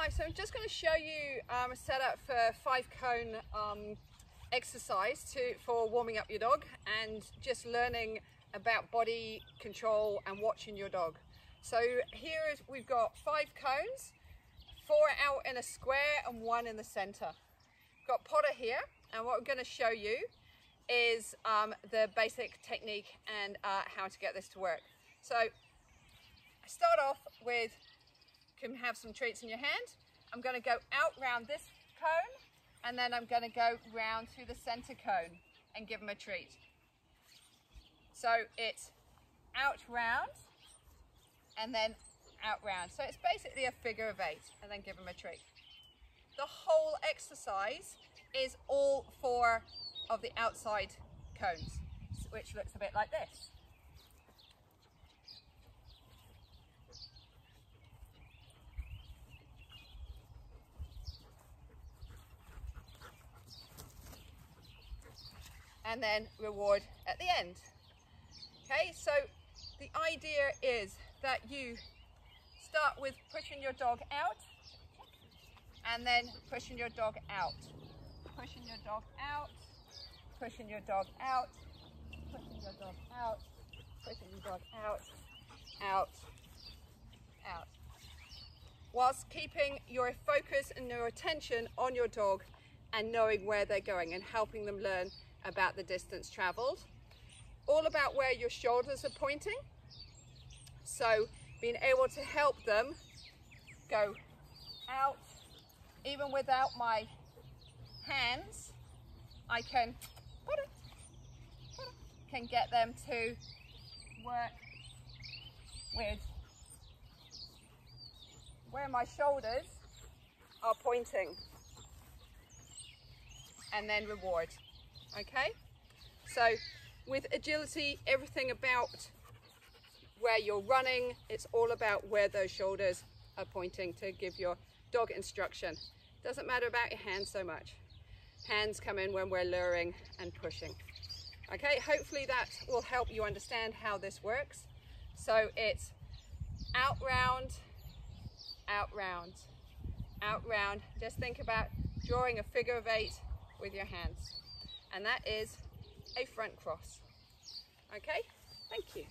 Hi, so I'm just going to show you a setup for 5-cone exercise for warming up your dog and just learning about body control and watching your dog. So here we've got 5 cones, 4 out in a square and 1 in the center. We've got Potter here, and what we're going to show you is the basic technique and how to get this to work. So I start off with, can have some treats in your hand. I'm going to go out round this cone and then I'm going to go round to the center cone and give them a treat. So it's out round and then out round. So it's basically a figure of 8 and then give them a treat. The whole exercise is all 4 of the outside cones, which looks a bit like this. And then reward at the end. Okay, so the idea is that you start with pushing your dog out and then pushing your dog out, pushing your dog out, pushing your dog out, pushing your dog out, pushing your dog out, out, out, whilst keeping your focus and your attention on your dog and knowing where they're going and helping them learn about the distance traveled, all about where your shoulders are pointing. So being able to help them go out, even without my hands, I can get them to work with where my shoulders are pointing, and then reward. Okay, so with agility, everything about where you're running, it's all about where those shoulders are pointing to give your dog instruction. Doesn't matter about your hands so much. Hands come in when we're luring and pushing. Okay, hopefully that will help you understand how this works. So it's out round, out round, out round. Just think about drawing a figure of 8 with your hands. And that is a front cross. Okay, thank you.